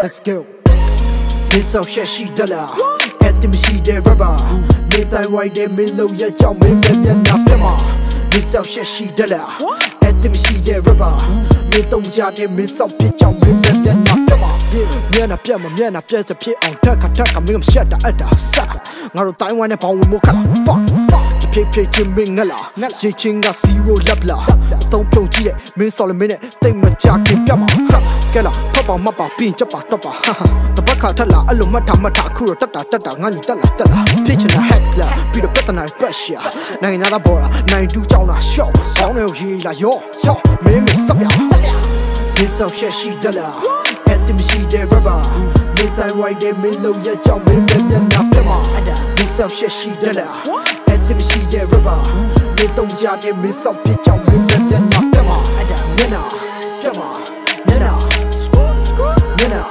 Let's go. This out shit she dollar. At the machine they rubber. Nip that white they mellow ya jump me then up them all. This out shit she dollar. At the machine they rubber. Nip don't jar they miss out bitch jump me then up them all. Mian up yeah pit on tuck I'm gonna shut the other sucker. Ngaro tai one and power mokala. Fuck. Pay Jimmy Nella, Jinga zero labla. Don't go to Miss Solomon, take my jacket, Pama. Kella, Papa, Mappa, Pinch, Papa, Papa, the Bacatala, Alumata, Matacura, Tata, Nanitala, Pitch and a Hexla, Peter Petanai, Pressure, Nine Alabora, Nine Dutana, Show, Honor, Gila, Yo, Meme, Sabia, Miss of Sheshi Della, at the Mishi de Rubber, Midnight White, they may know your job, and then Napama, Miss of Sheshi Della. They be she the rubber. They don't jar they miss up bitch on me. Then not them all. Nena, them all. Nena, nena,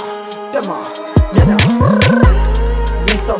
them all. Nena. Miss up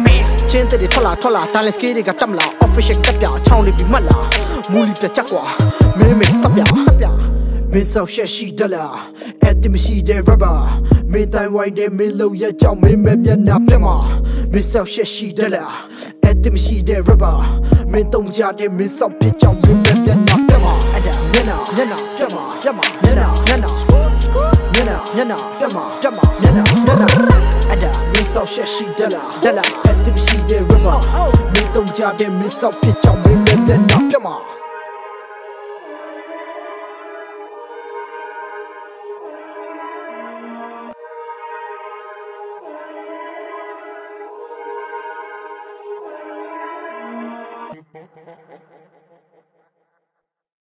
Chente de tola, talent skating a tamla, official capia, chowny be mala, muli piachaqua, me sabia. Miss out she dollar, at the machine they rubber. Midnight white they mellow, ya jump me, napema. Miss out she dollar. At the machine they rubber. Midnight jar they miss out bitch on me, napema. Nena, nena, nena, miss out she dollar. At the machine they rubber. Midnight jar they miss out bitch on me, napema.